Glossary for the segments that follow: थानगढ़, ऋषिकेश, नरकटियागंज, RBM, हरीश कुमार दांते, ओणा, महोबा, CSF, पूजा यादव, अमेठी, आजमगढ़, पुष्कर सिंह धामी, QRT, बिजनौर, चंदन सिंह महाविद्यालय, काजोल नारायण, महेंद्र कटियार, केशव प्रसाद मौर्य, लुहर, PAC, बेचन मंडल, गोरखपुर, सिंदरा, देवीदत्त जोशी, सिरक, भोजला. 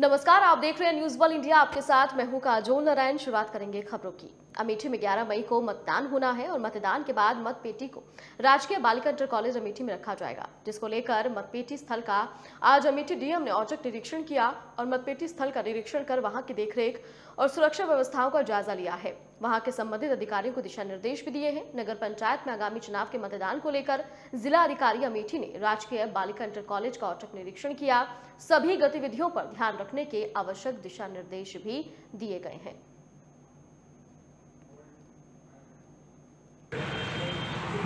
नमस्कार, आप देख रहे हैं न्यूज़ वर्ल्ड इंडिया। आपके साथ मैं हूं काजोल नारायण। शुरुआत करेंगे खबरों की। अमेठी में 11 मई को मतदान होना है और मतदान के बाद मतपेटी को राजकीय बालिका इंटर कॉलेज अमेठी में रखा जाएगा, जिसको लेकर मतपेटी स्थल का आज अमेठी डीएम ने औचक निरीक्षण किया और मतपेटी स्थल का निरीक्षण कर वहां की देखरेख और सुरक्षा व्यवस्थाओं का जायजा लिया है। वहां के संबंधित अधिकारियों को दिशा निर्देश भी दिए हैं। नगर पंचायत में आगामी चुनाव के मतदान को लेकर जिला अधिकारी अमेठी ने राजकीय बालिका इंटर कॉलेज का औचक निरीक्षण किया। सभी गतिविधियों पर ध्यान रखने के आवश्यक दिशा निर्देश भी दिए गए हैं।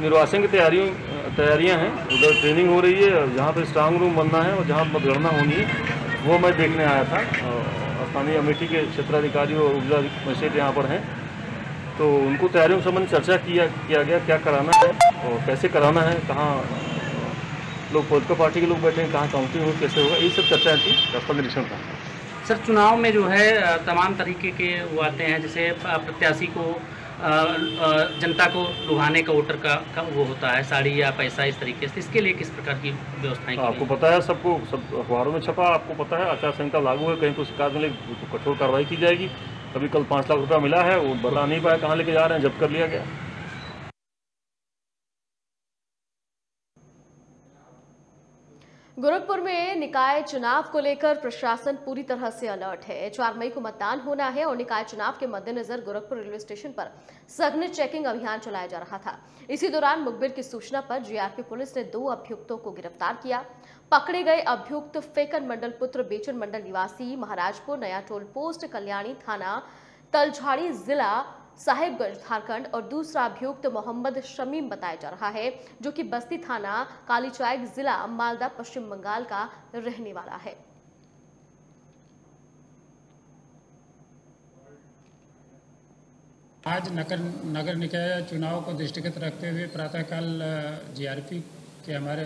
निर्वाचन की तैयारियां हैं, उधर ट्रेनिंग हो रही है। जहाँ पे स्ट्रांग रूम बनना है और जहाँ मतगणना होनी है वो मैं देखने आया था। स्थानीय अमेठी के क्षेत्राधिकारी और उपजिला मजिस्ट्रेट यहाँ पर हैं, तो उनको तैयारियों के संबंध चर्चा किया गया, क्या कराना है और कैसे कराना है, कहाँ लोग पॉलिटिकल पार्टी के लोग बैठे हैं, कहाँ काउंटिंग हो, कैसे होगा, ये सब चर्चा थी रास्ता निरीक्षण का। सर, चुनाव में जो है तमाम तरीके के वो आते हैं, जैसे प्रत्याशी को जनता को लुभाने का वोटर का वो होता है, साड़ी या पैसा, इस तरीके से। इसके लिए किस प्रकार की व्यवस्थाएं? आपको पता है, सबको सब अखबारों में छपा, आपको पता है आचार संहिता लागू है। कहीं को शिकायत मिले तो कठोर कार्रवाई की जाएगी। अभी कल 5 लाख रुपया मिला है, वो बता नहीं पाया कहाँ लेके जा रहे हैं, जब्त कर लिया गया। गोरखपुर में निकाय चुनाव को लेकर प्रशासन पूरी तरह से अलर्ट है। 4 मई को मतदान होना है और निकाय चुनाव के मद्देनजर गोरखपुर रेलवे स्टेशन पर सघन चेकिंग अभियान चलाया जा रहा था। इसी दौरान मुखबिर की सूचना पर जीआरपी पुलिस ने 2 अभियुक्तों को गिरफ्तार किया। पकड़े गए अभियुक्त फेकन मंडल पुत्र बेचन मंडल निवासी महाराजपुर, नया टोल पोस्ट कल्याणी थाना तलझाड़ी, जिला साहेबगंज, झारखंड और दूसरा अभियुक्त मोहम्मद शमीम बताया जा रहा है, जो कि बस्ती थाना कालीचौक, जिला मालदा, पश्चिम बंगाल का रहने वाला है। आज नगर निकाय चुनाव को दृष्टिगत रखते हुए प्रातःकाल जीआरपी के हमारे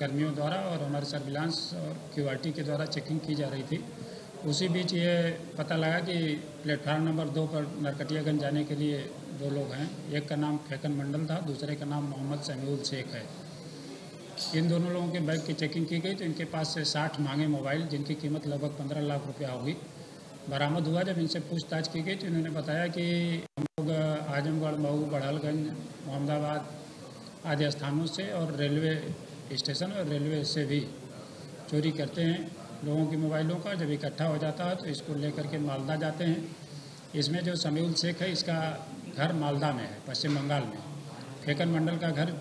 कर्मियों द्वारा और हमारे सर्विलांस और क्यूआरटी के द्वारा चेकिंग की जा रही थी। उसी बीच ये पता लगा कि प्लेटफार्म नंबर 2 पर नरकटियागंज जाने के लिए 2 लोग हैं। एक का नाम फेकन मंडल था, दूसरे का नाम मोहम्मद समील शेख है। इन दोनों लोगों के बाइक की चेकिंग की गई तो इनके पास से 60 मांगे मोबाइल, जिनकी कीमत लगभग 15 लाख रुपया होगी, बरामद हुआ। जब इनसे पूछताछ की गई तो इन्होंने बताया कि हम लोग आजमगढ़, मऊ, बड़ालगंज, अहमदाबाद आदि स्थानों से और रेलवे स्टेशन और रेलवे से भी चोरी करते हैं लोगों के मोबाइलों का। जब इकट्ठा हो जाता है तो इसको लेकर के मालदा जाते हैं। इसमें जो समीउल शेख है, इसका घर मालदा में है, पश्चिम बंगाल में। फेकन मंडल का घर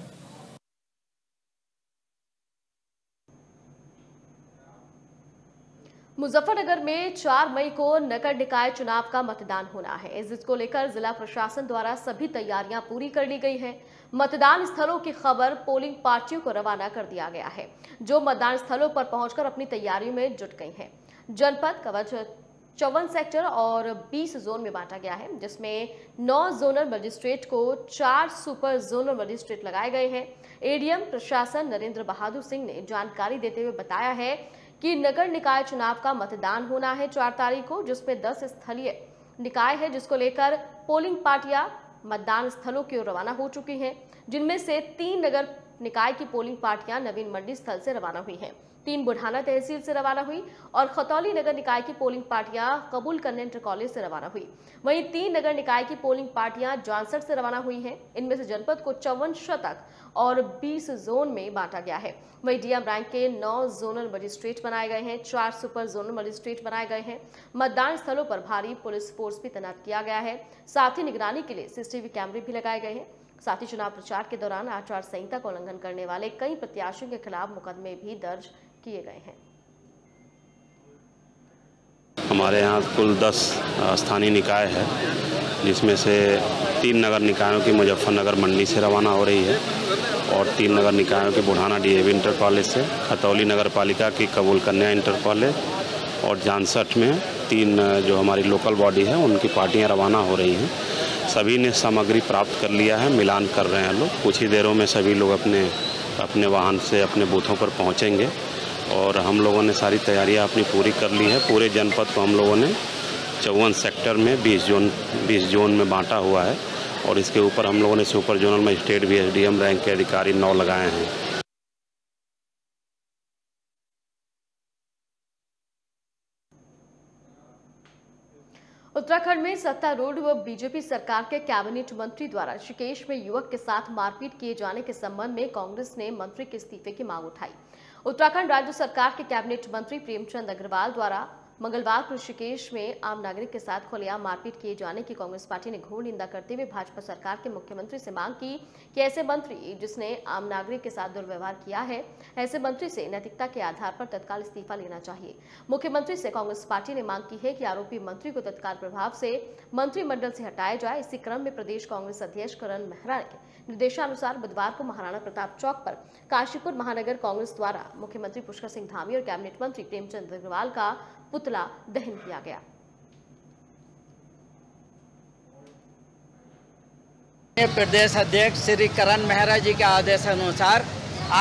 मुजफ्फरनगर में 4 मई को नगर निकाय चुनाव का मतदान होना है, जिसको लेकर जिला प्रशासन द्वारा सभी तैयारियां पूरी कर ली गई हैं। मतदान स्थलों की खबर पोलिंग पार्टियों को रवाना कर दिया गया है, जो मतदान स्थलों पर पहुंचकर अपनी तैयारियों में जुट गई हैं। जनपद कवच 54 सेक्टर और 20 जोन में बांटा गया है, जिसमें 9 जोनल मजिस्ट्रेट को 4 सुपर जोनल मजिस्ट्रेट लगाए गए हैं। एडीएम प्रशासन नरेंद्र बहादुर सिंह ने जानकारी देते हुए बताया है कि नगर निकाय चुनाव का मतदान होना है 4 तारीख को, जिसमें 10 स्थलीय निकाय है, जिसको लेकर पोलिंग पार्टियां मतदान स्थलों की ओर रवाना हो चुकी हैं, जिनमें से 3 नगर निकाय की पोलिंग पार्टियां नवीन मंडी स्थल से रवाना हुई हैं, 3 बुढ़ाना तहसील से रवाना हुई और खतौली नगर निकाय की पोलिंग पार्टियां कबूल करने इंटर कॉलेज से रवाना हुई। वहीं 3 नगर निकाय की पोलिंग पार्टियां जॉनसर से रवाना हुई हैं। इनमें से जनपद को 54 शतक और 20 जोन में बांटा गया है। वहीं डीएम रैंक के 9 जोनल मजिस्ट्रेट बनाए गए हैं, 4 सुपर जोनल मजिस्ट्रेट बनाए गए हैं। मतदान स्थलों पर भारी पुलिस फोर्स भी तैनात किया गया है। साथ ही निगरानी के लिए सीसीटीवी कैमरे भी लगाए गए हैं। साथ ही चुनाव प्रचार के दौरान आचार संहिता का उल्लंघन करने वाले कई प्रत्याशियों के खिलाफ मुकदमे भी दर्ज किए गए हैं। हमारे यहाँ कुल 10 स्थानीय निकाय है, जिसमें से 3 नगर निकायों की मुजफ्फरनगर मंडी से रवाना हो रही है और 3 नगर निकायों के बुढ़ाना डीएवी इंटर कॉलेज से, खतौली नगर पालिका की कबूल कन्या इंटर कॉलेज और जानसठ में 3 जो हमारी लोकल बॉडी है उनकी पार्टियाँ रवाना हो रही हैं। सभी ने सामग्री प्राप्त कर लिया है, मिलान कर रहे हैं लोग। कुछ ही देरों में सभी लोग अपने वाहन से अपने बूथों पर पहुंचेंगे और हम लोगों ने सारी तैयारियां अपनी पूरी कर ली है। पूरे जनपद को हम लोगों ने 54 सेक्टर में 20 जोन में बांटा हुआ है और इसके ऊपर हम लोगों ने सुपर जोनल मजिस्ट्रेट भी एसडीएम रैंक के अधिकारी 9 लगाए हैं। उत्तराखंड में सत्तारूढ़ व बीजेपी सरकार के कैबिनेट मंत्री द्वारा ऋषिकेश में युवक के साथ मारपीट किए जाने के संबंध में कांग्रेस ने मंत्री के इस्तीफे की मांग उठाई। उत्तराखंड राज्य सरकार के कैबिनेट मंत्री प्रेमचंद अग्रवाल द्वारा मंगलवार को ऋषिकेश में आम नागरिक के साथ खुलेआम मारपीट किए जाने की कांग्रेस पार्टी ने घोर निंदा करते हुए भाजपा सरकार के मुख्यमंत्री से मांग की कि ऐसे मंत्री जिसने आम नागरिक के साथ दुर्व्यवहार किया है, ऐसे मंत्री से नैतिकता के आधार पर तत्काल इस्तीफा लेना चाहिए। मुख्यमंत्री से कांग्रेस पार्टी ने मांग की है कि आरोपी मंत्री को तत्काल प्रभाव से मंत्रिमंडल से हटाया जाए। इसी क्रम में प्रदेश कांग्रेस अध्यक्ष करण मेहरा के निर्देशानुसार बुधवार को महाराणा प्रताप चौक पर काशीपुर महानगर कांग्रेस द्वारा मुख्यमंत्री पुष्कर सिंह धामी और कैबिनेट मंत्री प्रेमचंद अग्रवाल का पुतला दहन किया गया। प्रदेश अध्यक्ष श्री करण मेहरा जी के आदेशानुसार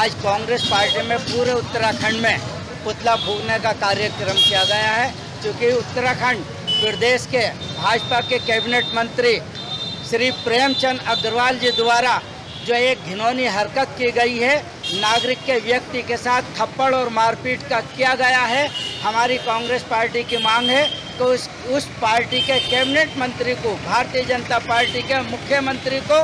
आज कांग्रेस पार्टी में पूरे उत्तराखंड में पुतला फूकने का कार्यक्रम किया गया है। क्योंकि उत्तराखंड प्रदेश के भाजपा के कैबिनेट मंत्री श्री प्रेमचंद अग्रवाल जी द्वारा जो एक घिनौनी हरकत की गई है, नागरिक के व्यक्ति के साथ थप्पड़ और मारपीट का किया गया है। हमारी कांग्रेस पार्टी की मांग है कि उस पार्टी के कैबिनेट मंत्री को, भारतीय जनता पार्टी के मुख्यमंत्री को,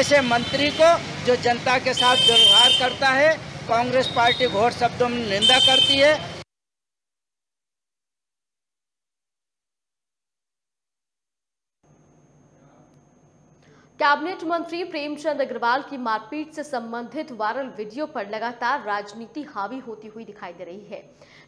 ऐसे मंत्री को जो जनता के साथ व्यवहार करता है, कांग्रेस पार्टी घोर शब्दों में निंदा करती है। कैबिनेट मंत्री प्रेमचंद अग्रवाल की मारपीट से संबंधित वायरल वीडियो पर लगातार राजनीति हावी होती हुई दिखाई दे रही है।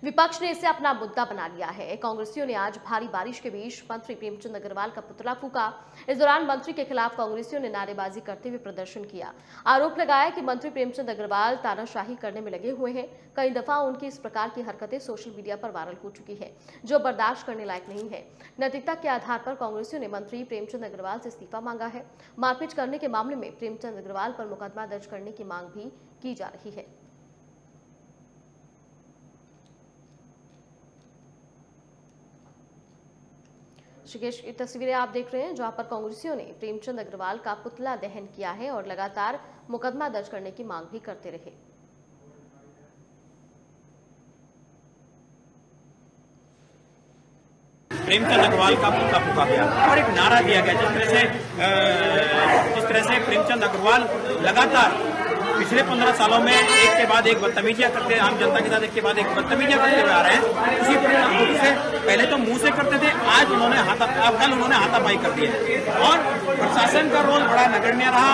विपक्ष ने इसे अपना मुद्दा बना लिया है। कांग्रेसियों ने आज भारी बारिश के बीच मंत्री प्रेमचंद अग्रवाल का पुतला फूका। इस दौरान मंत्री के खिलाफ कांग्रेसियों ने नारेबाजी करते हुए प्रदर्शन किया। आरोप लगाया कि मंत्री प्रेमचंद अग्रवाल तानाशाही करने में लगे हुए हैं। कई दफा उनकी इस प्रकार की हरकतें सोशल मीडिया पर वायरल हो चुकी है, जो बर्दाश्त करने लायक नहीं है। नैतिकता के आधार पर कांग्रेसियों ने मंत्री प्रेमचंद अग्रवाल से इस्तीफा मांगा है। मारपीट करने के मामले में प्रेमचंद अग्रवाल पर मुकदमा दर्ज करने की मांग भी की जा रही है। ऋषिकेश की तस्वीरें आप देख रहे हैं, जहां पर कांग्रेसियों ने प्रेमचंद अग्रवाल का पुतला दहन किया है और लगातार मुकदमा दर्ज करने की मांग भी करते रहे। प्रेमचंद अग्रवाल का पुतला फूका गया और एक नारा दिया गया, जिस तरह से प्रेमचंद अग्रवाल लगातार पिछले 15 सालों में एक के बाद एक बदतमीजियां करते, आम जनता के साथ एक के बाद एक बदतमीजियां करते हुए आ रहे हैं। उसी प्रकार से पहले तो मुंह से करते थे, आज उन्होंने हाथापाई कर दी है। और प्रशासन का रोल बड़ा नगण्य रहा,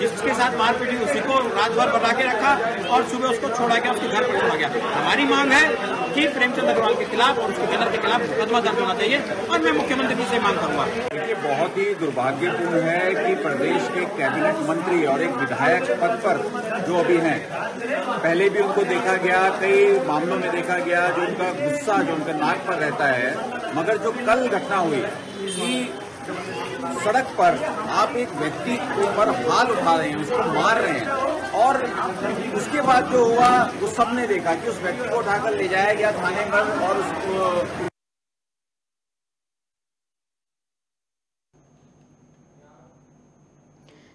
जिसके साथ मारपीट हुई उसी को रात भर बता के रखा और सुबह उसको छोड़ा गया, उसके घर पर छोड़ा गया। हमारी मांग है कि प्रेमचंद अग्रवाल के खिलाफ और उसके गलत के खिलाफ मुकदमा दर्ज होना चाहिए और मैं मुख्यमंत्री से मांग करूंगा। देखिए, बहुत ही दुर्भाग्यपूर्ण है कि प्रदेश के कैबिनेट मंत्री और एक विधायक पद पर जो अभी हैं, पहले भी उनको देखा गया, कई मामलों में देखा गया, जो उनका गुस्सा जो उनका नाक पर रहता है। मगर जो कल घटना हुई कि सड़क पर आप एक व्यक्ति के ऊपर हाथ उठा रहे हैं, उसको मार रहे हैं, और उसके बाद जो हुआ वो सबने देखा कि उस व्यक्ति को उठाकर ले जाया गया थाने में और उसको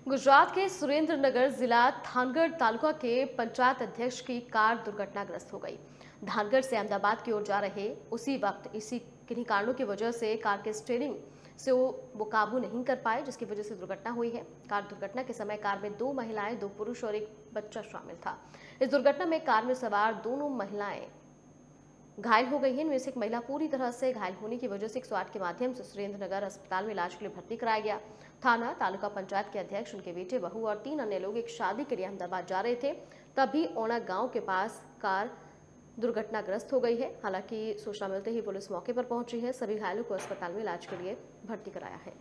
गुजरात के सुरेंद्रनगर जिला थानगढ़ तालुका के पंचायत अध्यक्ष की कार दुर्घटनाग्रस्त हो गई। धानगढ़ से अहमदाबाद की ओर जा रहे उसी वक्त इसी किन्हीं कारणों की वजह से कार के स्टीयरिंग से वो काबू नहीं कर पाए, जिसकी वजह से दुर्घटना हुई है। कार दुर्घटना के समय कार में 2 महिलाएं, 2 पुरुष और एक बच्चा शामिल था। इस दुर्घटना में कार में सवार दोनों महिलाएं घायल हो गई हैं। इनमें से एक महिला पूरी तरह से घायल होने की वजह से 108 के माध्यम से सुरेंद्रनगर अस्पताल में इलाज के लिए भर्ती कराया गया। थाना, तालुका पंचायत के अध्यक्ष, उनके बेटे, बहू और 3 अन्य लोग एक शादी के लिए अहमदाबाद जा रहे थे, तभी ओणा गाँव के पास कार दुर्घटनाग्रस्त हो गई है। हालांकि सूचना मिलते ही पुलिस मौके पर पहुंची है। सभी घायलों को अस्पताल में इलाज के लिए भर्ती कराया है।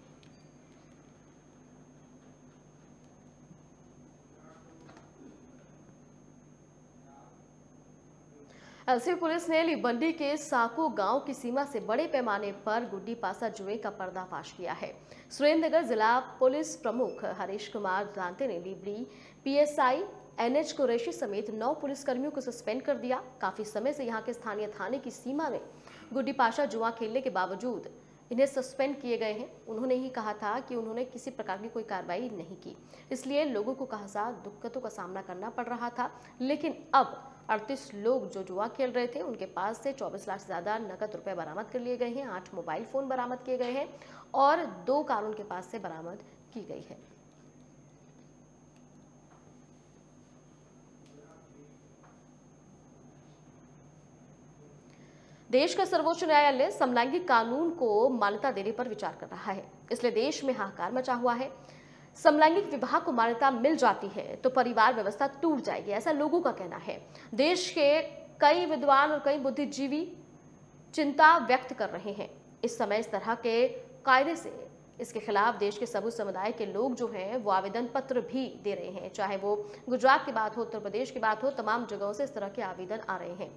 एलसीबी पुलिस ने लिबड़ी के साको गांव की सीमा से बड़े पैमाने पर गुड्डी पासा जुए का पर्दाफाश किया है। सुरेंद्रनगर जिला पुलिस प्रमुख हरीश कुमार दांते ने लिबड़ी पीएसआई एनएच कुरैशी समेत 9 पुलिसकर्मियों को सस्पेंड कर दिया। काफी समय से यहाँ के स्थानीय थाने की सीमा में गुड्डी पाशा जुआ खेलने के बावजूद इन्हें सस्पेंड किए गए हैं। उन्होंने ही कहा था कि उन्होंने किसी प्रकार की कोई कार्रवाई नहीं की, इसलिए लोगों को कहा दिक्कतों का सामना करना पड़ रहा था। लेकिन अब 38 लोग जो जुआ खेल रहे थे उनके पास से 24 लाख से ज़्यादा नकद रुपए बरामद कर लिए गए हैं। 8 मोबाइल फ़ोन बरामद किए गए हैं और 2 कार उनके पास से बरामद की गई है। देश का सर्वोच्च न्यायालय समलैंगिक कानून को मान्यता देने पर विचार कर रहा है, इसलिए देश में हाहाकार मचा हुआ है। समलैंगिक विवाह को मान्यता मिल जाती है तो परिवार व्यवस्था टूट जाएगी, ऐसा लोगों का कहना है। देश के कई विद्वान और कई बुद्धिजीवी चिंता व्यक्त कर रहे हैं। इस समय इस तरह के कायदे से इसके खिलाफ देश के सभी समुदाय के लोग जो हैं वो आवेदन पत्र भी दे रहे हैं, चाहे वो गुजरात की बात हो, उत्तर प्रदेश की बात हो, तमाम जगहों से इस तरह के आवेदन आ रहे हैं।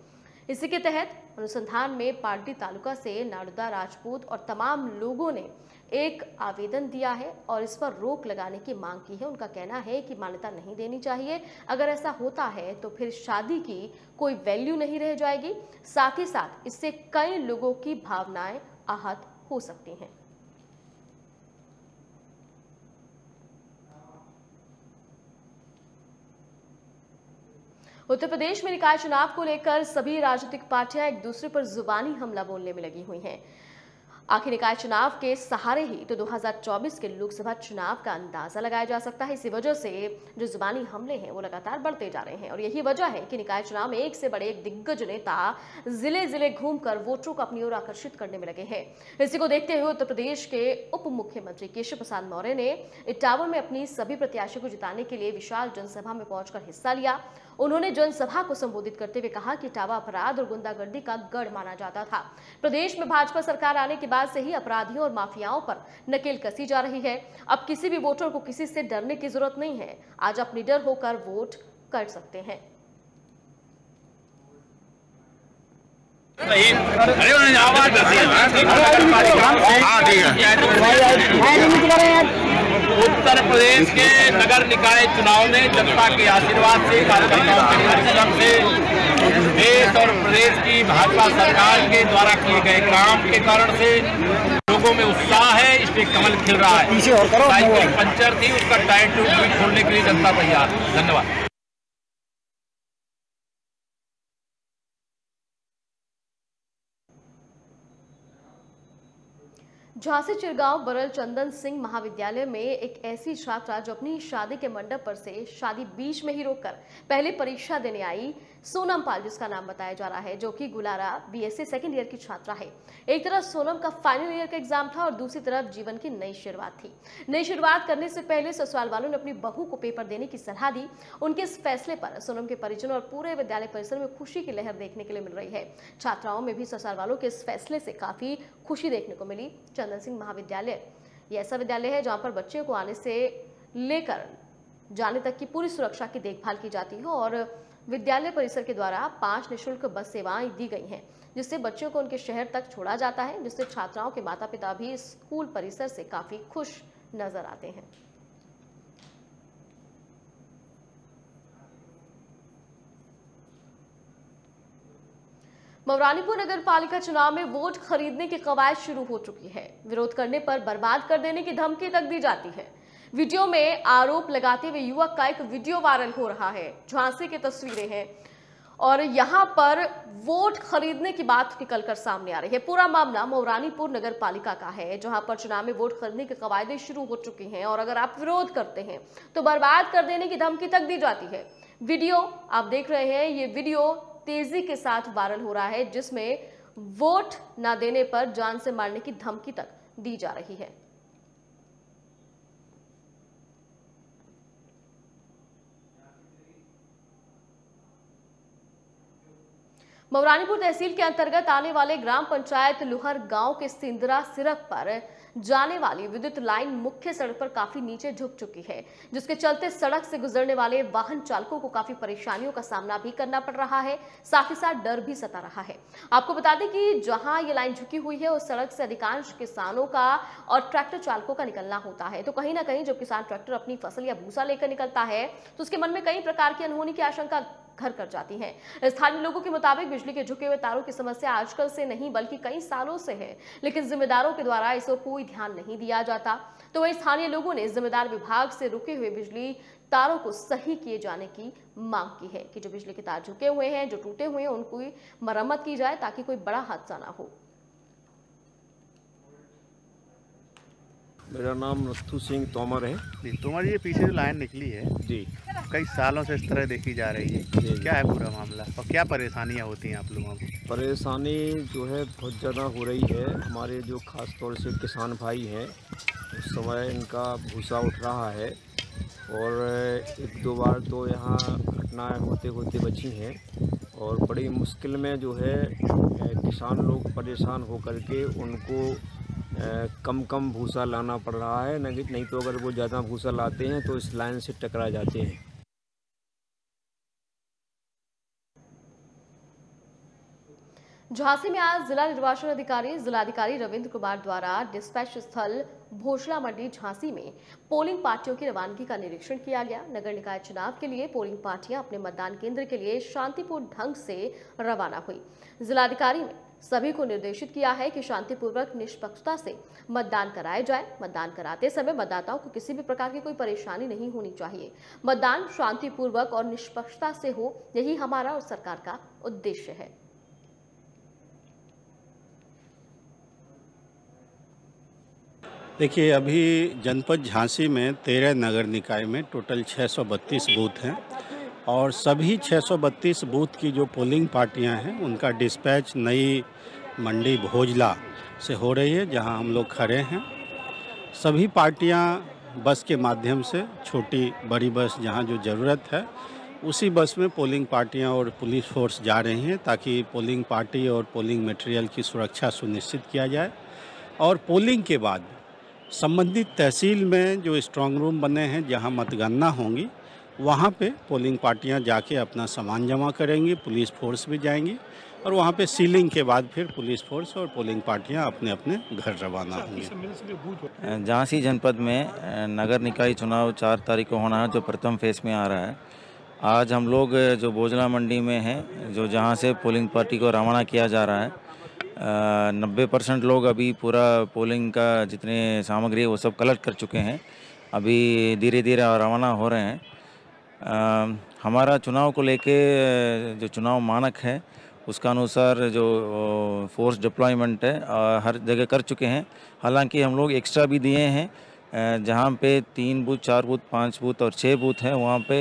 इसी के तहत अनुसंधान में पार्टी तालुका से नाडुदा राजपूत और तमाम लोगों ने एक आवेदन दिया है और इस पर रोक लगाने की मांग की है। उनका कहना है कि मान्यता नहीं देनी चाहिए, अगर ऐसा होता है तो फिर शादी की कोई वैल्यू नहीं रह जाएगी, साथ ही साथ इससे कई लोगों की भावनाएं आहत हो सकती हैं। उत्तर प्रदेश में निकाय चुनाव को लेकर सभी राजनीतिक पार्टियां एक दूसरे पर जुबानी हमला बोलने में लगी हुई हैं। आखिर निकाय चुनाव के सहारे ही तो 2024 के लोकसभा चुनाव का अंदाजा लगाया जा सकता है। इसी वजह से जो जुबानी हमले हैं वो लगातार बढ़ते जा रहे हैं और यही वजह है कि निकाय चुनाव में एक से बड़े एक दिग्गज नेता जिले जिले घूमकर वोटरों को अपनी ओर आकर्षित करने में लगे हैं। इसी को देखते हुए उत्तर प्रदेश के उप मुख्यमंत्री केशव प्रसाद मौर्य ने इटावा में अपनी सभी प्रत्याशियों को जिताने के लिए विशाल जनसभा में पहुंचकर हिस्सा लिया। उन्होंने जनसभा को संबोधित करते हुए कहा कि इटावा अपराध और गुंडागर्दी का गढ़ माना जाता था। प्रदेश में भाजपा सरकार आने के बाद से ही अपराधियों और माफियाओं पर नकेल कसी जा रही है। अब किसी भी वोटर को किसी से डरने की जरूरत नहीं है, आज आप निडर होकर वोट कर सकते हैं। उत्तर प्रदेश के नगर निकाय चुनाव में जनता के आशीर्वाद से, कार्यकर्ताओं के परिश्रम से, देश और प्रदेश की भाजपा सरकार के द्वारा किए गए काम के कारण से लोगों में उत्साह है, इसलिए कमल खिल रहा है। साइकिल पंचर थी, उसका टायर ट्यूब भी खोलने के लिए जनता तैयार। धन्यवाद। झांसी चिरगांव बरल चंदन सिंह महाविद्यालय में एक ऐसी छात्रा जो अपनी शादी के मंडप पर से शादी बीच में ही रोककर पहले परीक्षा देने आई, सोनम पाल जिसका नाम बताया जा रहा है, जो कि गुलारा बीएससी सेकेंड ईयर की छात्रा है। एक तरफ सोनम का फाइनल ईयर का एग्जाम था और दूसरी तरफ जीवन की नई शुरुआत थी। नई शुरुआत करने से पहले ससुराल वालों ने अपनी बहू को पेपर देने की सलाह दी। उनके इस फैसले पर सोनम के परिजनों और पूरे विद्यालय परिसर में खुशी की लहर देखने के लिए मिल रही है। छात्राओं में भी ससुराल वालों के इस फैसले से काफी खुशी देखने को मिली। चंदन सिंह महाविद्यालय यह ऐसा विद्यालय है जहां पर बच्चे को आने से लेकर जाने तक की पूरी सुरक्षा की देखभाल की जाती है और विद्यालय परिसर के द्वारा 5 निःशुल्क बस सेवाएं दी गई हैं, जिससे बच्चों को उनके शहर तक छोड़ा जाता है, जिससे छात्राओं के माता पिता भी स्कूल परिसर से काफी खुश नजर आते हैं। मौरानीपुर नगर पालिका चुनाव में वोट खरीदने की कवायद शुरू हो चुकी है। विरोध करने पर बर्बाद कर देने की धमकी तक दी जाती है। वीडियो में आरोप लगाते हुए युवक का एक वीडियो वायरल हो रहा है। झांसी की तस्वीरें हैं और यहाँ पर वोट खरीदने की बात निकल कर सामने आ रही है। पूरा मामला मौरानीपुर नगर पालिका का है, जहां पर चुनाव में वोट खरीदने की कवायदें शुरू हो चुकी हैं और अगर आप विरोध करते हैं तो बर्बाद कर देने की धमकी तक दी जाती है। वीडियो आप देख रहे हैं, ये वीडियो तेजी के साथ वायरल हो रहा है, जिसमें वोट ना देने पर जान से मारने की धमकी तक दी जा रही है। मौरानीपुर तहसील के अंतर्गत आने वाले ग्राम पंचायत लुहर गांव के सिंदरा सिरक पर जाने वाली विद्युत लाइन मुख्य सड़क पर काफी नीचे झुक चुकी है, जिसके चलते सड़क से गुजरने वाले वाहन चालकों को काफी परेशानियों का सामना भी करना पड़ रहा है, साथ ही साथ डर भी सता रहा है। आपको बता दें कि जहां ये लाइन झुकी हुई है उस सड़क से अधिकांश किसानों का और ट्रैक्टर चालकों का निकलना होता है, तो कहीं ना कहीं जब किसान ट्रैक्टर अपनी फसल या भूसा लेकर निकलता है तो उसके मन में कई प्रकार की अनहोनी की आशंका घर कर जाती है। स्थानीय लोगों के मुताबिक बिजली के झुके हुए तारों की समस्या आजकल से नहीं बल्कि कई सालों से है, लेकिन जिम्मेदारों के द्वारा इस पर कोई ध्यान नहीं दिया जाता। तो वही स्थानीय लोगों ने जिम्मेदार विभाग से रुके हुए बिजली तारों को सही किए जाने की मांग की है कि जो बिजली के तार झुके हुए हैं, जो टूटे हुए हैं, उनकी मरम्मत की जाए ताकि कोई बड़ा हादसा ना हो। मेरा नाम रस्तु सिंह तोमर है जी। तोमर ये पीछे जो लाइन निकली है जी, कई सालों से इस तरह देखी जा रही है जी। क्या है पूरा मामला और क्या परेशानियां होती हैं आप लोगों को? परेशानी जो है बहुत ज़्यादा हो रही है। हमारे जो खास तौर से किसान भाई हैं उस समय इनका भूसा उठ रहा है और एक दो बार तो यहाँ घटनाएँ होते होते बची हैं और बड़ी मुश्किल में जो है किसान लोग परेशान होकर के उनको कम भूसा लाना पड़ रहा है, नहीं तो अगर वो ज़्यादा भूसा लाते हैं तो इस लाइन से टकरा जाते हैं। झांसी में आज जिला निर्वाचन अधिकारी जिलाधिकारी रविंद्र कुमार द्वारा डिस्पैच स्थल भोजला मंडी झांसी में पोलिंग पार्टियों की रवानगी का निरीक्षण किया गया। नगर निकाय चुनाव के लिए पोलिंग पार्टियां अपने मतदान केंद्र के लिए शांतिपूर्ण ढंग से रवाना हुई। जिलाधिकारी ने सभी को निर्देशित किया है कि शांतिपूर्वक निष्पक्षता से मतदान कराया जाए। मतदान कराते समय मतदाताओं को किसी भी प्रकार की कोई परेशानी नहीं होनी चाहिए। मतदान शांतिपूर्वक और निष्पक्षता से हो, यही हमारा और सरकार का उद्देश्य है। देखिए, अभी जनपद झांसी में 13 नगर निकाय में टोटल 632 बूथ हैं और सभी 632 बूथ की जो पोलिंग पार्टियां हैं उनका डिस्पैच नई मंडी भोजला से हो रही है, जहां हम लोग खड़े हैं। सभी पार्टियां बस के माध्यम से, छोटी बड़ी बस जहां जो ज़रूरत है उसी बस में पोलिंग पार्टियां और पुलिस फोर्स जा रही हैं ताकि पोलिंग पार्टी और पोलिंग मटेरियल की सुरक्षा सुनिश्चित किया जाए। और पोलिंग के बाद संबंधित तहसील में जो स्ट्रांग रूम बने हैं जहाँ मतगणना होंगी वहाँ पे पोलिंग पार्टियाँ जाके अपना सामान जमा करेंगी, पुलिस फोर्स भी जाएंगी और वहाँ पे सीलिंग के बाद फिर पुलिस फोर्स और पोलिंग पार्टियाँ अपने अपने घर रवाना होंगी। झांसी जनपद में नगर निकाय चुनाव 4 तारीख को होना है, जो प्रथम फेज में आ रहा है। आज हम लोग जो भोजला मंडी में हैं, जो जहाँ से पोलिंग पार्टी को रवाना किया जा रहा है, 90% लोग अभी पूरा पोलिंग का जितने सामग्री है वो सब कलेक्ट कर चुके हैं। अभी धीरे धीरे रवाना हो रहे हैं। हमारा चुनाव को लेके जो चुनाव मानक है उसका अनुसार जो फोर्स डिप्लॉयमेंट है हर जगह कर चुके हैं। हालांकि हम लोग एक्स्ट्रा भी दिए हैं, जहां पे 3 बूथ, 4 बूथ, 5 बूथ और 6 बूथ हैं वहां पे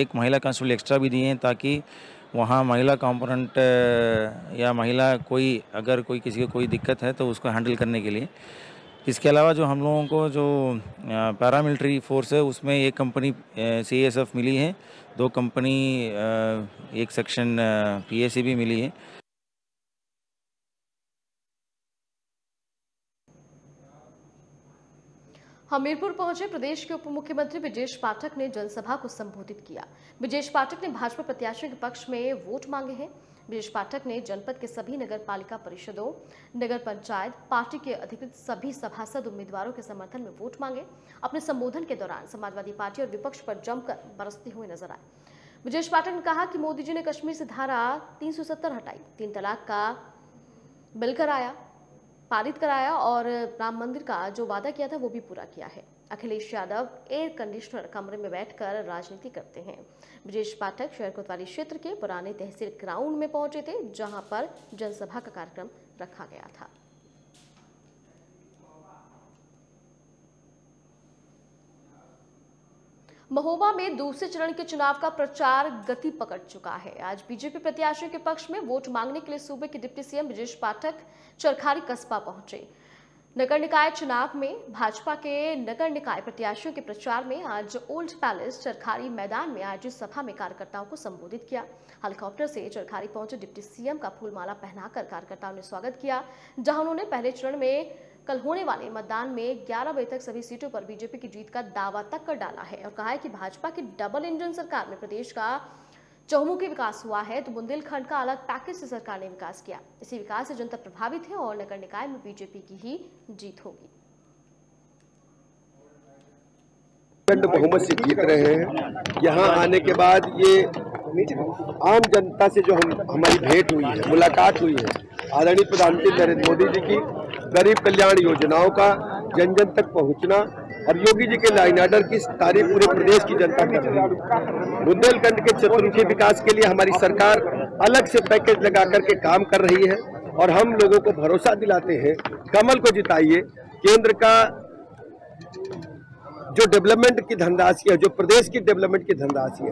एक महिला कांस्टेबल एक्स्ट्रा भी दिए हैं ताकि वहां महिला कंपोनेंट या महिला कोई अगर कोई किसी को कोई दिक्कत है तो उसको हैंडल करने के लिए। इसके अलावा जो हम लोगों को जो पैरामिलिट्री फोर्स है उसमें एक कंपनी CSF मिली है, 2 कंपनी, एक सेक्शन PAC भी मिली है। हमीरपुर पहुंचे प्रदेश के उप मुख्यमंत्री ब्रिजेश पाठक ने जनसभा को संबोधित किया। ब्रिजेश पाठक ने भाजपा प्रत्याशियों के पक्ष में वोट मांगे हैं। ब्रिजेश पाठक ने जनपद के सभी नगर पालिका परिषदों, नगर पंचायत, पार्टी के अधिकृत सभी सभासद उम्मीदवारों के समर्थन में वोट मांगे। अपने संबोधन के दौरान समाजवादी पार्टी और विपक्ष पर जमकर बरसते हुए नजर आए। ब्रिजेश पाठक ने कहा कि मोदी जी ने कश्मीर से धारा 370 हटाई, 3 तलाक का बिल कराया, पारित कराया और राम मंदिर का जो वादा किया था वो भी पूरा किया है। अखिलेश यादव एयर कंडीशनर कमरे में बैठकर राजनीति करते हैं। ब्रिजेश पाठक शहर कोतवाली क्षेत्र के पुराने तहसील ग्राउंड में पहुंचे थे, जहां पर जनसभा का कार्यक्रम रखा गया था। महोबा में दूसरे चरण के चुनाव का प्रचार गति पकड़ चुका है। आज बीजेपी प्रत्याशियों के पक्ष में वोट मांगने के लिए सूबे के डिप्टी सीएम ब्रिजेश पाठक चरखारी कस्बा पहुंचे। नगर निकाय चुनाव में भाजपा के नगर निकाय प्रत्याशियों के प्रचार में आज ओल्ड पैलेस चरखारी मैदान में आयोजित सभा में कार्यकर्ताओं को संबोधित किया। हेलीकॉप्टर से चरखारी पहुंचे डिप्टी सीएम का फूलमाला पहनाकर कार्यकर्ताओं ने स्वागत किया, जहां उन्होंने पहले चरण में कल होने वाले मतदान में 11 बजे तक सभी सीटों पर बीजेपी की जीत का दावा तक कर डाला है और कहा है कि भाजपा की डबल इंजन सरकार में प्रदेश का चहुमुखी विकास हुआ है, तो बुंदेलखंड का अलग पैकेज से सरकार ने विकास किया। इसी विकास से जनता प्रभावित है और नगर निकाय में बीजेपी की ही जीत होगी। बहुमत से जीत रहे हैं। यहाँ आने के बाद ये आम जनता से जो हमारी भेंट हुई है, मुलाकात हुई है, आदरणीय प्रधानमंत्री नरेंद्र मोदी जी की गरीब कल्याण योजनाओं का जन जन तक पहुंचना और योगी जी के लाइन आर्डर की तारीफ पूरे प्रदेश की जनता कर रही है। बुंदेलखंड के चतुर्मुखी विकास के लिए हमारी सरकार अलग से पैकेज लगा करके काम कर रही है और हम लोगों को भरोसा दिलाते हैं, कमल को जिताइए। केंद्र का जो डेवलपमेंट की धनराशि है, जो प्रदेश की डेवलपमेंट की धनराशि है,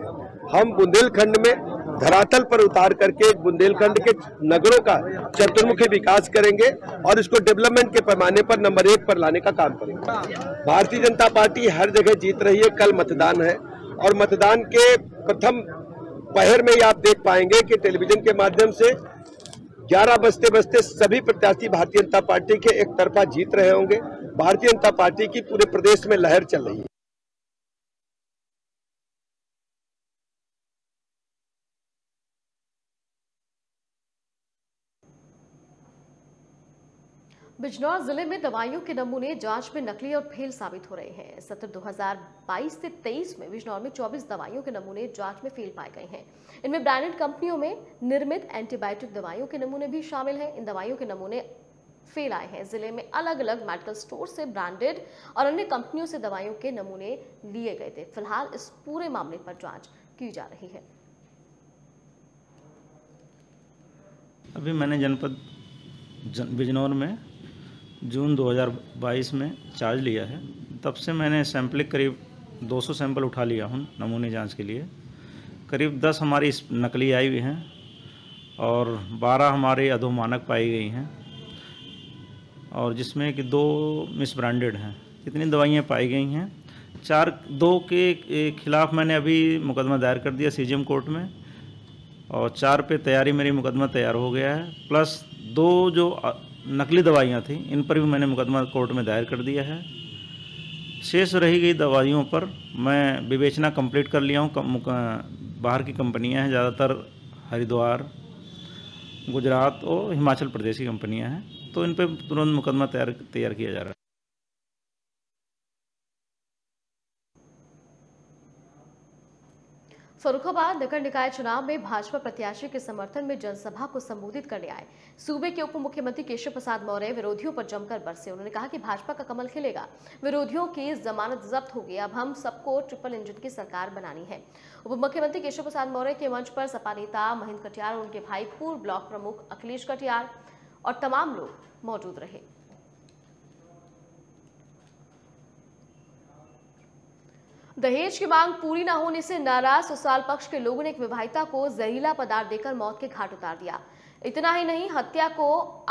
हम बुंदेलखंड में धरातल पर उतार करके बुंदेलखंड के नगरों का चतुर्मुखी विकास करेंगे और इसको डेवलपमेंट के पैमाने पर नंबर 1 पर लाने का काम करेंगे। भारतीय जनता पार्टी हर जगह जीत रही है। कल मतदान है और मतदान के प्रथम पहर में ही आप देख पाएंगे कि टेलीविजन के माध्यम से 11 बजते बजते सभी प्रत्याशी भारतीय जनता पार्टी के एक तरफा जीत रहे होंगे। भारतीय जनता पार्टी की पूरे प्रदेश में लहर चल रही है। बिजनौर जिले में दवाइयों के नमूने जांच में नकली और फेल साबित हो रहे हैं। सत्र 2022 से 23 में बिजनौर में 24 दवाइयों के नमूने जांच में फेल पाए गए हैं। इनमें ब्रांडेड कंपनियों में निर्मित एंटीबायोटिक दवाइयों के नमूने भी शामिल हैं। इन दवाइयों के नमूने फेल आए हैं। जिले में अलग अलग मेडिकल स्टोर से ब्रांडेड और अन्य कंपनियों से दवाइयों के नमूने लिए गए थे। फिलहाल इस पूरे मामले पर जाँच की जा रही है। अभी मैंने जनपद बिजनौर में जून 2022 में चार्ज लिया है, तब से मैंने सैंपल करीब 200 सैंपल उठा लिया हूँ नमूने जांच के लिए। करीब 10 हमारी नकली आई हुई हैं और 12 हमारे अधोमानक पाई गई हैं और जिसमें कि 2 मिस ब्रांडेड हैं। इतनी दवाइयाँ पाई गई हैं। 4-2 के खिलाफ मैंने अभी मुकदमा दायर कर दिया सीजीएम कोर्ट में और 4 पे तैयारी मेरी मुकदमा तैयार हो गया है। प्लस 2 जो नकली दवाइयाँ थीं इन पर भी मैंने मुकदमा कोर्ट में दायर कर दिया है। शेष रही गई दवाइयों पर मैं विवेचना कंप्लीट कर लिया हूँ। बाहर की कंपनियाँ हैं, ज़्यादातर हरिद्वार, गुजरात और हिमाचल प्रदेश की कंपनियाँ हैं, तो इन पर तुरंत मुकदमा तैयार किया जा रहा है। फर्रुखाबाद नगर निकाय चुनाव में भाजपा प्रत्याशी के समर्थन में जनसभा को संबोधित करने आए सूबे के उप मुख्यमंत्री केशव प्रसाद मौर्य विरोधियों पर जमकर बरसे। उन्होंने कहा कि भाजपा का कमल खिलेगा, विरोधियों की जमानत जब्त होगी, अब हम सबको ट्रिपल इंजन की सरकार बनानी है। उप मुख्यमंत्री केशव प्रसाद मौर्य के मंच पर सपा नेता महेंद्र कटियार और उनके भाई पूर्व ब्लॉक प्रमुख अखिलेश कटियार और तमाम लोग मौजूद रहे। दहेज की मांग पूरी न होने से नाराज ससुराल पक्ष के लोगों ने एक विवाहिता को जहरीला पदार्थ देकर मौत के घाट उतार दिया। इतना ही नहीं, हत्या को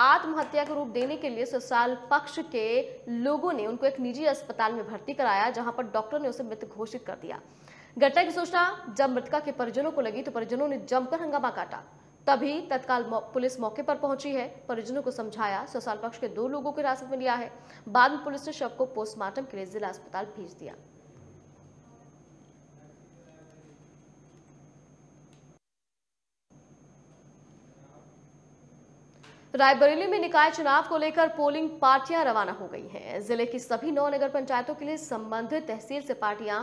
आत्महत्या का रूप देने के लिए ससुराल पक्ष के लोगों ने उनको एक निजी अस्पताल में भर्ती कराया, जहां पर डॉक्टर ने उसे मृत घोषित कर दिया। घटना की सूचना जब मृतका के परिजनों को लगी तो परिजनों ने जमकर हंगामा काटा, तभी तत्काल पुलिस मौके पर पहुंची है। परिजनों को समझाया, ससुराल पक्ष के 2 लोगों को हिरासत में लिया है। बाद में पुलिस ने शव को पोस्टमार्टम के लिए जिला अस्पताल भेज दिया। रायबरेली में निकाय चुनाव को लेकर पोलिंग पार्टियां रवाना हो गई हैं। जिले की सभी 9 नगर पंचायतों के लिए संबंधित तहसील से पार्टियां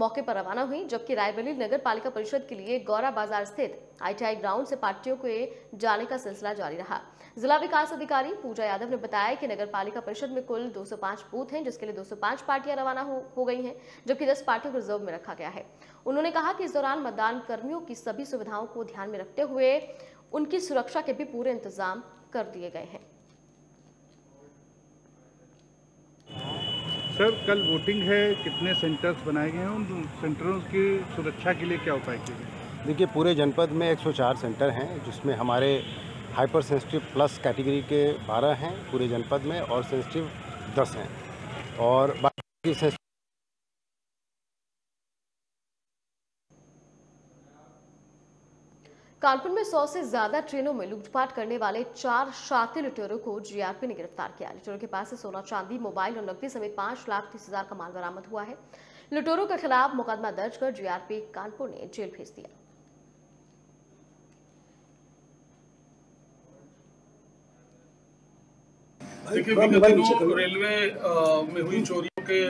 मौके पर रवाना हुई, जबकि रायबरेली नगर पालिका परिषद के लिए गौरा बाजार स्थित आईटीआई ग्राउंड से पार्टियों के जाने का सिलसिला जारी रहा। जिला विकास अधिकारी पूजा यादव ने बताया कि नगर पालिका परिषद में कुल 205 बूथ हैं, जिसके लिए 205 पार्टियां रवाना हो गई हैं, जबकि 10 पार्टियों को रिजर्व में रखा गया है। उन्होंने कहा कि इस दौरान मतदान कर्मियों की सभी सुविधाओं को ध्यान में रखते हुए उनकी सुरक्षा के भी पूरे इंतजाम कर दिए गए हैं। सर, कल वोटिंग है, कितने सेंटर्स बनाए गए हैं, उन सेंटरों की सुरक्षा के लिए क्या उपाय किए गए? देखिए, पूरे जनपद में 104 सेंटर हैं, जिसमें हमारे हाइपर सेंसिटिव प्लस कैटेगरी के 12 हैं पूरे जनपद में और सेंसिटिव 10 हैं और बाकी कानपुर में 100 से ज्यादा ट्रेनों में लूटपाट करने वाले 4 शातिर लुटेरों को जीआरपी ने गिरफ्तार किया। लुटेरों के पास से सोना, चांदी, मोबाइल और नकदी समेत 5,30,000 का माल बरामद हुआ है। लुटेरों के खिलाफ मुकदमा दर्ज कर जीआरपी कानपुर ने जेल भेज दिया। देखिए, विगत दिनों रेलवे में हुई चोरियों के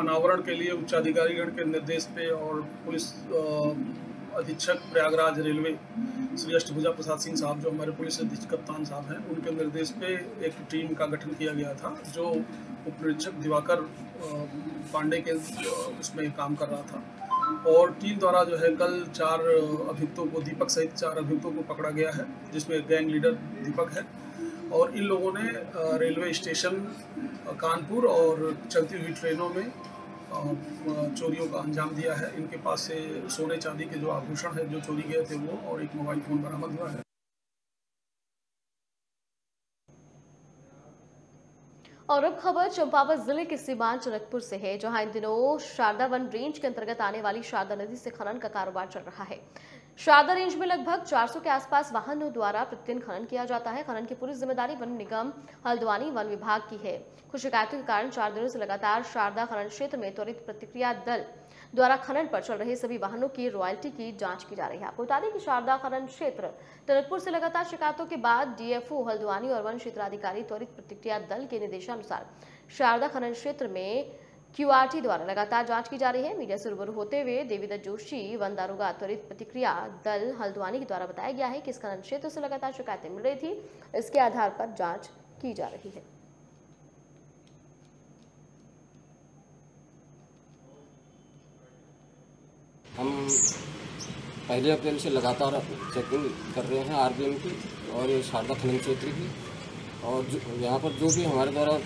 अनावरण के लिए उच्चाधिकारीगण के निर्देश पे और पुलिस अधीक्षक प्रयागराज रेलवे श्री अष्टभुजा प्रसाद सिंह साहब जो हमारे पुलिस अधीक्षक कप्तान साहब हैं, उनके निर्देश पे एक टीम का गठन किया गया था जो उप निरीक्षक दिवाकर पांडे के उसमें काम कर रहा था। और टीम द्वारा जो है कल 4 अभियुक्तों को, दीपक सहित 4 अभियुक्तों को पकड़ा गया है, जिसमें गैंग लीडर दीपक है। और इन लोगों ने रेलवे स्टेशन कानपुर और चलती हुई ट्रेनों में चोरियों का अंजाम दिया है। इनके पास से सोने चांदी के जो आभूषण है जो चोरी गए थे वो, और एक मोबाइल फोन बरामद हुआ है। और अब खबर चंपावत जिले के सीमांत रतपुर से है, जहां इन दिनों शारदा वन रेंज के अंतर्गत आने वाली शारदा नदी से खनन का कारोबार चल रहा है। शारदा रेंज में लगभग 400 के आसपास वाहनों द्वारा प्रतिदिन खनन किया जाता है। खनन की पूरी जिम्मेदारी वन निगम हल्द्वानी वन विभाग की है। कुछ शिकायतों के कारण 4 दिनों से लगातार शारदा खनन क्षेत्र में त्वरित प्रतिक्रिया दल द्वारा खनन पर चल रहे सभी वाहनों की रॉयल्टी की जांच की जा रही है। आपको बता दें कि शारदा खनन क्षेत्र टनकपुर से लगातार शिकायतों के बाद डीएफओ हल्द्वानी और वन क्षेत्राधिकारी त्वरित प्रतिक्रिया दल के निर्देशानुसार शारदा खनन क्षेत्र में QRT द्वारा लगातार जांच की जा रही है। मीडिया से रूबरू होते हुए देवीदत्त जोशी वन दारोगा त्वरित प्रतिक्रिया दल हल्द्वानी के द्वारा बताया गया है कि इस खनन क्षेत्र से लगातार शिकायतें मिल रही थी, इसके आधार पर जांच की जा रही है। हम 1 अप्रैल से लगातार चेकिंग कर रहे हैं RBM की और ये शारदा खनन क्षेत्र की, और यहाँ पर जो भी हमारे द्वारा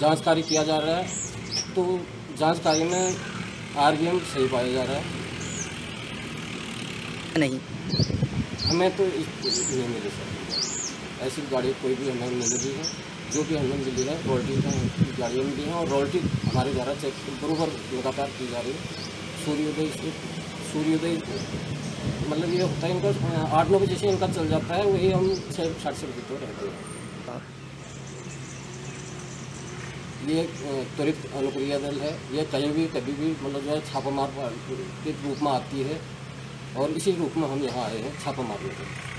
जाँच कार्य किया जा रहा है तो जांच कार्य में RBM सही पाया जा रहा है। नहीं, हमें तो नहीं मिली सर, ऐसी गाड़ी कोई भी हमें नहीं मिली है। जो भी हमें मिली है रॉयल्टी में गाड़ियाँ मिली हैं, और रॉयल्टी हमारे द्वारा चेक बरूबर लगातार की जा रही है। सूर्योदय मतलब ये होता है इनका 8-9 बजे से इनका चल जाता है, वही हम 6-7 बजे तो रहते हैं। ये त्वरित अनुक्रिया दल है, ये कभी भी मतलब जो है छापामार के रूप में आती है, और इसी रूप में हम यहाँ आए हैं छापा मारने के।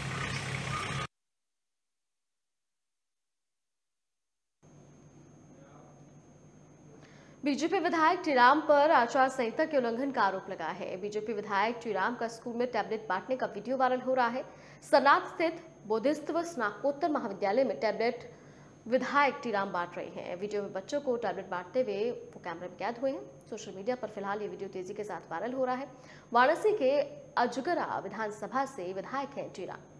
बीजेपी विधायक टीराम पर आचार संहिता के उल्लंघन का आरोप लगा है। बीजेपी विधायक टीराम का स्कूल में टैबलेट बांटने का वीडियो वायरल हो रहा है। सनात स्थित बोधिसत्व स्नाकोत्तर महाविद्यालय में टैबलेट विधायक टीराम बांट रहे हैं। वीडियो में बच्चों को टैबलेट बांटते हुए वो कैमरे में कैद हुए हैं। सोशल मीडिया पर फिलहाल ये वीडियो तेजी के साथ वायरल हो रहा है। वाराणसी के अजगरा विधानसभा से विधायक हैं टीराम।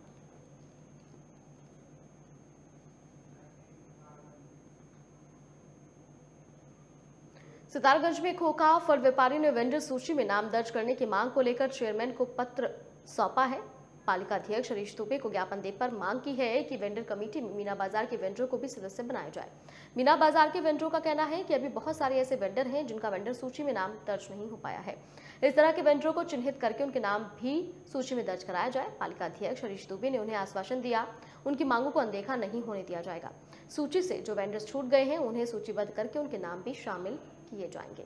सितारगंज में खोखा फल व्यापारी ने वेंडर सूची में नाम दर्ज करने की मांग को लेकर चेयरमैन को पत्र सौंपा है। पालिका अध्यक्ष हरीश तोपे को ज्ञापन देने पर मांग की है कि वेंडर कमेटी में मीना बाजार के वेंडरों को भी सदस्य बनाया जाए। मीना बाजार के वेंडरों का कहना है कि अभी बहुत सारे ऐसे वेंडर हैं जिनका वेंडर सूची में नाम दर्ज नहीं हो पाया है। इस तरह के वेंडरों को चिन्हित करके उनके नाम भी सूची में दर्ज कराया जाए। पालिका अध्यक्ष हरीश दुबे ने उन्हें आश्वासन दिया उनकी मांगों को अनदेखा नहीं होने दिया जाएगा। सूची से जो वेंडर्स छूट गए हैं उन्हें सूचीबद्ध करके उनके नाम भी शामिल किए जाएंगे।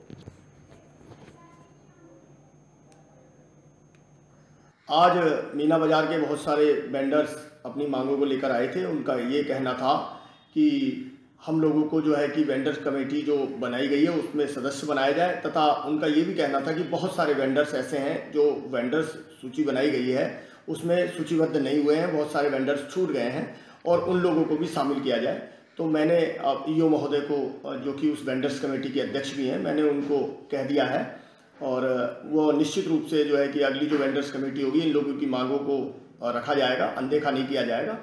आज मीना बाज़ार के बहुत सारे वेंडर्स अपनी मांगों को लेकर आए थे। उनका ये कहना था कि हम लोगों को जो है कि वेंडर्स कमेटी जो बनाई गई है उसमें सदस्य बनाया जाए, तथा उनका ये भी कहना था कि बहुत सारे वेंडर्स ऐसे हैं जो वेंडर्स सूची बनाई गई है उसमें सूचीबद्ध नहीं हुए हैं, बहुत सारे वेंडर्स छूट गए हैं और उन लोगों को भी शामिल किया जाए। तो मैंने EO महोदय को, जो कि उस वेंडर्स कमेटी के अध्यक्ष भी हैं, मैंने उनको कह दिया है और वो निश्चित रूप से जो है कि अगली जो वेंडर्स कमेटी होगी इन लोगों की मांगों को रखा जाएगा, अनदेखा नहीं किया जाएगा।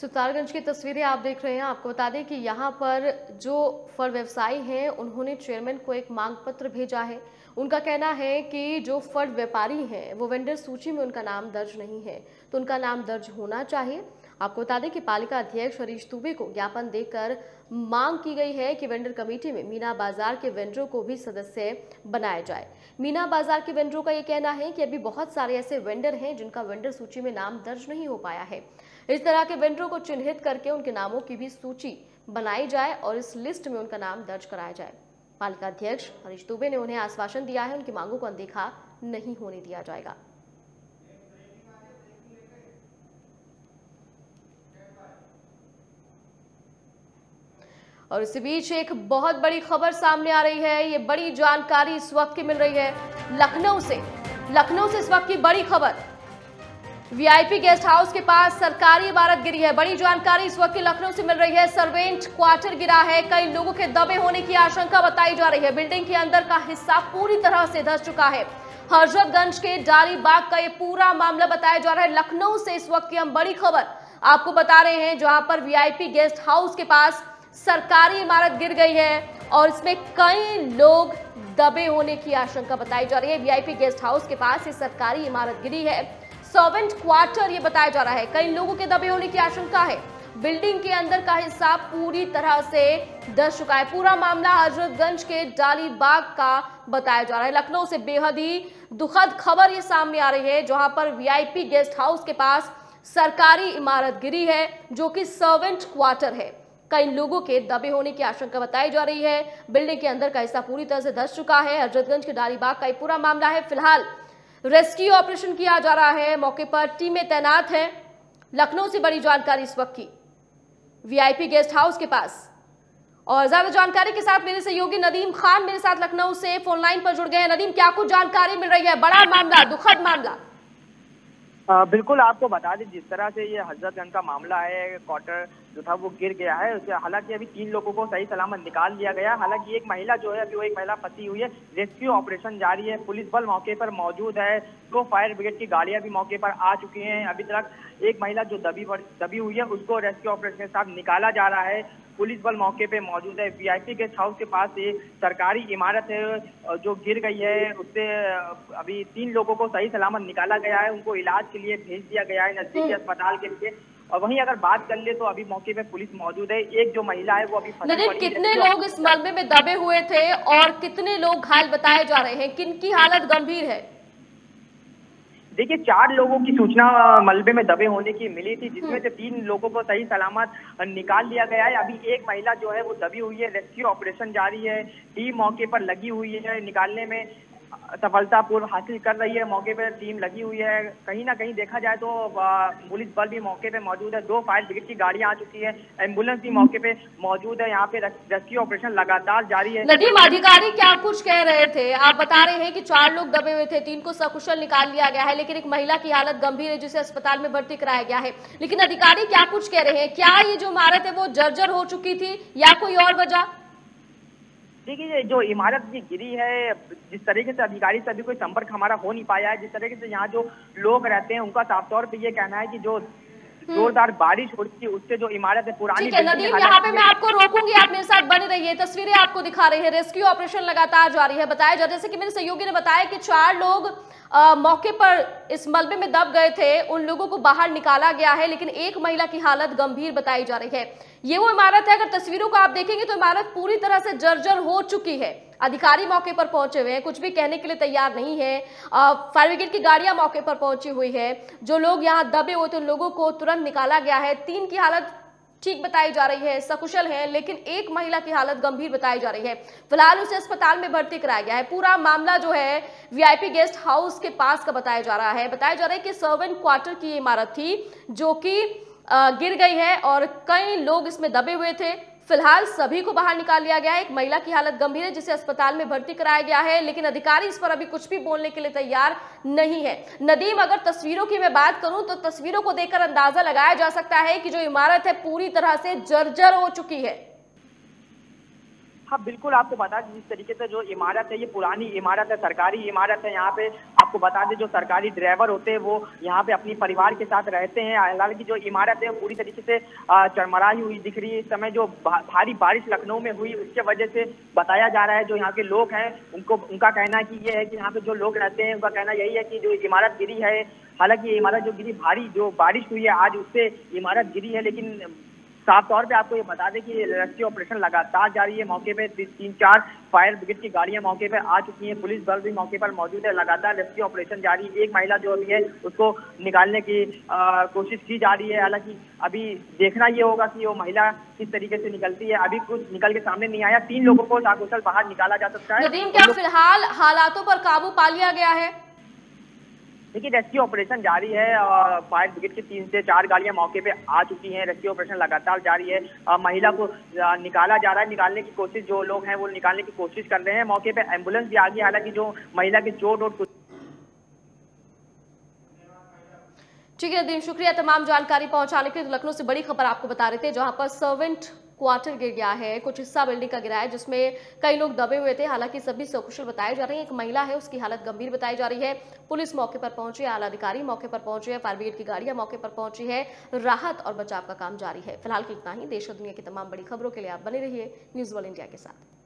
सुल्तानगंज की तस्वीरें आप देख रहे हैं। आपको बता दें कि यहाँ पर जो फल व्यवसायी हैं उन्होंने चेयरमैन को एक मांग पत्र भेजा है। उनका कहना है कि जो फल व्यापारी हैं वो वेंडर सूची में उनका नाम दर्ज नहीं है तो उनका नाम दर्ज होना चाहिए। आपको बता दें कि पालिका अध्यक्ष हरीश दुबे को ज्ञापन देकर मांग की गई है कि वेंडर कमेटी में मीना बाजार के वेंडरों को भी सदस्य बनाया जाए। मीना बाजार के वेंडरों का ये कहना है कि अभी बहुत सारे ऐसे वेंडर हैं जिनका वेंडर सूची में नाम दर्ज नहीं हो पाया है। इस तरह के वेंडरों को चिन्हित करके उनके नामों की भी सूची बनाई जाए और इस लिस्ट में उनका नाम दर्ज कराया जाए। पालिका अध्यक्ष हरीश दुबे ने उन्हें आश्वासन दिया है उनकी मांगों को अनदेखा नहीं होने दिया जाएगा। और इसी बीच एक बहुत बड़ी खबर सामने आ रही है, ये बड़ी जानकारी इस वक्त की मिल रही है लखनऊ से इस वक्त की बड़ी खबर, वीआईपी गेस्ट हाउस के पास सरकारी इमारत गिरी है। बड़ी जानकारी इस वक्त लखनऊ से मिल रही है, सर्वेंट क्वार्टर गिरा है, कई लोगों के दबे होने की आशंका बताई जा रही है। बिल्डिंग के अंदर का हिस्सा पूरी तरह से धंस चुका है। हजरतगंज के डालीबाग का ये पूरा मामला बताया जा रहा है। लखनऊ से इस वक्त की हम बड़ी खबर आपको बता रहे हैं, जहां पर वीआईपी गेस्ट हाउस के पास सरकारी इमारत गिर गई है और इसमें कई लोग दबे होने की आशंका बताई जा रही है। वीआईपी गेस्ट हाउस के पास ये सरकारी इमारत गिरी है, सर्वेंट क्वार्टर ये बताया जा रहा है, कई लोगों के दबे होने की आशंका है। बिल्डिंग के अंदर का हिस्सा पूरी तरह से धंस चुका है। पूरा मामला हजरतगंज के डालीबाग का बताया जा रहा है। लखनऊ से बेहद ही दुखद खबर ये सामने आ रही है, जहां पर वीआईपी गेस्ट हाउस के पास सरकारी इमारत गिरी है जो कि सर्वेंट क्वार्टर है, कई लोगों के दबे होने की आशंका बताई जा रही है। बिल्डिंग के अंदर का हिस्सा पूरी तरह से धंस चुका है। हजरतगंज के डालीबाग का ये पूरा मामला है। फिलहाल रेस्क्यू ऑपरेशन किया जा रहा है, मौके पर टीमें तैनात हैं। लखनऊ से बड़ी जानकारी इस वक्त की वीआईपी गेस्ट हाउस के पास, और ज्यादा जानकारी के साथ मेरे सहयोगी नदीम खान मेरे साथ लखनऊ से फोन लाइन पर जुड़ गए हैं। नदीम, क्या कुछ जानकारी मिल रही है? बड़ा मामला, दुखद मामला। बिल्कुल आपको बता दें, जिस तरह से ये हजरतगंज का मामला है, क्वार्टर जो था वो गिर गया है। हालांकि अभी 3 लोगों को सही सलामत निकाल लिया गया। हालांकि एक महिला जो है, अभी वो एक महिला फंसी हुई है। रेस्क्यू ऑपरेशन जारी है, पुलिस बल मौके पर मौजूद है, तो फायर ब्रिगेड की गाड़ियां भी मौके पर आ चुकी हैं। अभी तक एक महिला जो दबी हुई है, उसको रेस्क्यू ऑपरेशन के साथ निकाला जा रहा है। पुलिस बल मौके पे मौजूद है। वीआईपी गेस्ट हाउस के पास ये सरकारी इमारत है जो गिर गई है, उससे अभी 3 लोगों को सही सलामत निकाला गया है, उनको इलाज के लिए भेज दिया गया है नजदीकी अस्पताल के लिए। और वहीं अगर बात कर ले तो अभी मौके पे पुलिस मौजूद है। एक जो महिला है वो अभी फंसी पड़ी है। कितने लोग इस मामले में दबे हुए थे और कितने लोग घायल बताए जा रहे हैं, किनकी हालत गंभीर है? देखिए, 4 लोगों की सूचना मलबे में दबे होने की मिली थी, जिसमें से 3 लोगों को सही सलामत निकाल लिया गया है। अभी एक महिला जो है वो दबी हुई है, रेस्क्यू ऑपरेशन जारी है, टीम मौके पर लगी हुई है, निकालने में सफलतापूर्व हासिल कर रही है। मौके पर टीम लगी हुई है। कहीं ना कहीं देखा जाए तो पुलिस बल भी मौके पे मौजूद है, 2 फायर ब्रिगेड की गाड़ियां आ चुकी है, एम्बुलेंस भी मौके पे मौजूद है। यहाँ पे रेस्क्यू ऑपरेशन लगातार जारी है। नदीम, अधिकारी क्या कुछ कह रहे थे? आप बता रहे हैं कि 4 लोग दबे हुए थे, 3 को सकुशल निकाल लिया गया है, लेकिन एक महिला की हालत गंभीर है जिसे अस्पताल में भर्ती कराया गया है। लेकिन अधिकारी क्या कुछ कह रहे हैं? क्या ये जो इमारत है वो जर्जर हो चुकी थी या कोई और वजह? देखिए, जो इमारत ये गिरी है, जिस तरीके से अधिकारी से अभी कोई संपर्क हमारा हो नहीं पाया है। जिस तरीके से यहाँ जो लोग रहते हैं, उनका साफ तौर पे ये कहना है कि जो जोरदार बारिश हो रही थी उससे जो इमारत है पुरानी। ठीक है नदीम, यहाँ पे मैं आपको रोकूंगी, आप मेरे साथ बने रहिए। तस्वीरें आपको दिखा रहे हैं, रेस्क्यू ऑपरेशन लगातार जारी है। बताया जा, जैसे कि मेरे सहयोगी ने बताया कि 4 लोग मौके पर इस मलबे में दब गए थे, उन लोगों को बाहर निकाला गया है, लेकिन एक महिला की हालत गंभीर बताई जा रही है। ये वो इमारत है, अगर तस्वीरों को आप देखेंगे तो इमारत पूरी तरह से जर्जर हो चुकी है। अधिकारी मौके पर पहुंचे हुए हैं, कुछ भी कहने के लिए तैयार नहीं है। फायर ब्रिगेड की गाड़ियां मौके पर पहुंची हुई है। जो लोग यहाँ दबे हुए थे उन लोगों को तुरंत निकाला गया है। 3 की हालत ठीक बताई जा रही है, सकुशल है, लेकिन एक महिला की हालत गंभीर बताई जा रही है। फिलहाल उसे अस्पताल में भर्ती कराया गया है। पूरा मामला जो है वीआईपी गेस्ट हाउस के पास का बताया जा रहा है। बताया जा रहा है कि सर्वेंट क्वार्टर की इमारत थी जो कि गिर गई है और कई लोग इसमें दबे हुए थे। फिलहाल सभी को बाहर निकाल लिया गया है। एक महिला की हालत गंभीर है जिसे अस्पताल में भर्ती कराया गया है, लेकिन अधिकारी इस पर अभी कुछ भी बोलने के लिए तैयार नहीं है। नदीम, अगर तस्वीरों की मैं बात करूं तो तस्वीरों को देखकर अंदाजा लगाया जा सकता है कि जो इमारत है पूरी तरह से जर्जर हो चुकी है। हाँ बिल्कुल, आपको बता दें, जिस तरीके से जो इमारत है ये पुरानी इमारत है, सरकारी इमारत है। यहाँ पे आपको बता दें, जो सरकारी ड्राइवर होते हैं वो यहाँ पे अपनी परिवार के साथ रहते हैं। हालांकि जो इमारत है वो पूरी तरीके से चरमराई हुई दिख रही है। इस समय जो भारी बारिश लखनऊ में हुई उसके वजह से बताया जा रहा है, जो यहाँ के लोग हैं उनका कहना कि ये है कि यहाँ पे जो लोग रहते हैं उनका कहना यही है कि जो इमारत गिरी है, हालांकि ये इमारत जो गिरी, भारी जो बारिश हुई है आज उससे इमारत गिरी है। लेकिन साफ तौर पे आपको ये बता दें कि रेस्क्यू ऑपरेशन लगातार जारी है। मौके पे 3-4 फायर ब्रिगेड की गाड़ियां मौके पे आ चुकी हैं, पुलिस बल भी मौके पर मौजूद है, लगातार रेस्क्यू ऑपरेशन जारी है। एक महिला जो अभी है उसको निकालने की कोशिश की जा रही है। हालांकि अभी देखना ये होगा कि वो महिला किस तरीके से निकलती है। अभी कुछ निकल के सामने नहीं आया। 3 लोगों को सकुशल बाहर निकाला जा सकता है। फिलहाल हालातों पर काबू पा लिया गया है। देखिए रेस्क्यू ऑपरेशन जारी है और फायर ब्रिगेड की 3 से 4 गाड़ियां मौके पे आ चुकी हैं। रेस्क्यू ऑपरेशन लगातार जारी है। महिला को निकाला जा रहा है, निकालने की कोशिश जो लोग हैं वो निकालने की कोशिश कर रहे हैं। मौके पे एम्बुलेंस भी आ गई, हालांकि जो महिला की चोट और ठीक है। दिन शुक्रिया तमाम जानकारी पहुंचाने के लिए। तो लखनऊ से बड़ी खबर आपको बता रहे थे, जहां पर सर्वेंट क्वार्टर गिर गया है, कुछ हिस्सा बिल्डिंग का गिरा है जिसमें कई लोग दबे हुए थे। हालांकि सभी सकुशल बताए जा रहे हैं। एक महिला है उसकी हालत गंभीर बताई जा रही है। पुलिस मौके पर पहुंची है, आला अधिकारी मौके पर पहुंचे हैं, फायर ब्रिगेड की गाड़ियां मौके पर पहुंची है, राहत और बचाव का काम जारी है। फिलहाल इतना ही। देश और दुनिया की तमाम बड़ी खबरों के लिए आप बने रहिए न्यूज़ वर्ल्ड इंडिया के साथ।